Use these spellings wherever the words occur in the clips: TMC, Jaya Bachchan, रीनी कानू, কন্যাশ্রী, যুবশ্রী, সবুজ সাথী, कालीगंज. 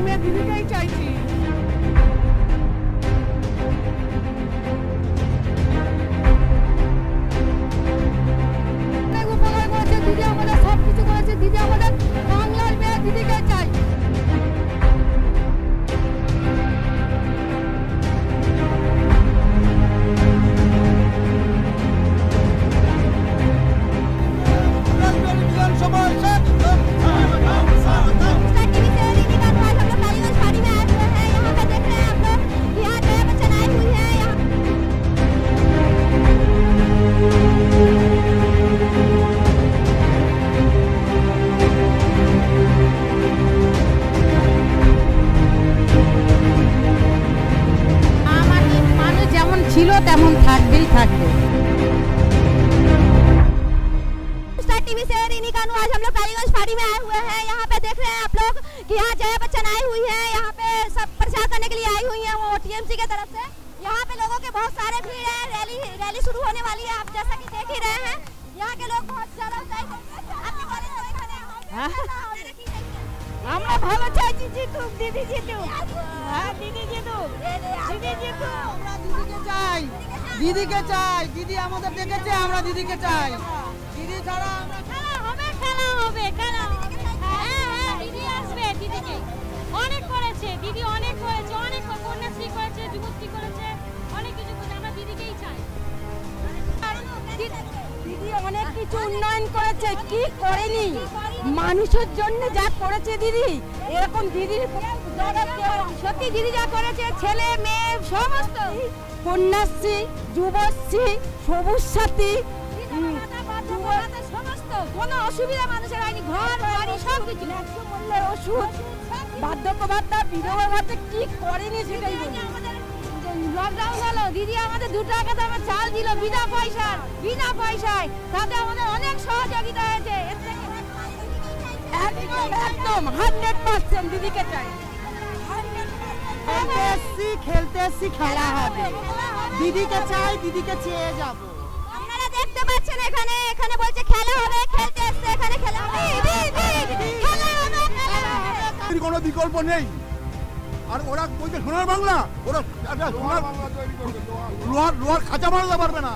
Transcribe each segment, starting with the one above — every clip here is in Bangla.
और मैं भूमिका ही चाहिए। स्टार टीवी से रीनी कानू आज हम लोग कालीगंज फाड़ी में आए हुए हैं। यहाँ पे देख रहे हैं आप लोग कि यहाँ जया बच्चन आई हुई है, यहाँ पे सब प्रचार करने के लिए आई हुई है वो टीएमसी के तरफ से। यहाँ पे लोगों के बहुत सारे भीड़ है, रैली शुरू होने वाली है। आप जैसा कि देख ही रहे हैं यहाँ के लोग बहुत ज्यादा दीदी के चाय, दीदी हमारे देखे हमारा दीदी के चाय, दीदी छाड़ा खेला होबे खेला होबे खेला হ্যাঁ হ্যাঁ दीदी আসবে। दीदी অনেক করেছে, दीदी অনেক করেছে, অনেক কন্যাশ্রী করেছে, যুবশ্রী করেছে, অনেক কিছু করেছে। আমরা দিদিকেই চাই। দিদি অনেক কিছু উন্নয়ন করেছে, কি করেনি মানুষের জন্য যা করেছে দিদি, এরকম দিদির দাদা সত্যি দিদি যা করেছে ছেলে মেয়ে সমস্ত কন্যাশ্রী যুবশ্রী সবুজ সাথী সমস্ত কোনো অসুবিধা মানুষের হয়নি, ঘর বাড়ি সব কিছু মূল্যের ওষুধ বার্ধক্য ভাতা বিধবা ভাতা কি করেনি সেটাই। লকডাউন হলো দিদি আমাদের 2 টাকা দামে চাল দিল বিনা পয়সায়, তাতে আমাদের অনেক সহযোগিতা হয়েছে। একদম 100% দিদিকে চাই। खेलते खेला दीदी के चाय, दीदी के चेयर जाबो আপনারা দেখতে পাচ্ছেন এখানে এখানে বলছে খেলা হবে, খেলতে আসছে এখানে খেলা হবে, খেলা হবে, এর কোনো বিকল্প নেই। আর ওরা বলছে সোনার বাংলা, ওরা সোনার বাংলা তৈরি করবে, লোহার খাঁচা মারতে পারবে না।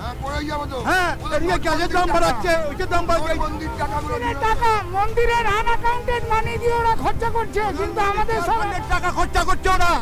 হ্যাঁ পড়াই যাবে তো, হ্যাঁ এদিকে গ্যাসের দাম বাড়াচ্ছে, ওইকে দাম বাড়াচ্ছে, মন্দির টাকাগুলো টাকা মন্দিরের আন অ্যাকাউন্টেড মানি দিয়ে ওরা খরচা করছে, কিন্তু আমাদের সব টাকা খরচা করছে ওরা।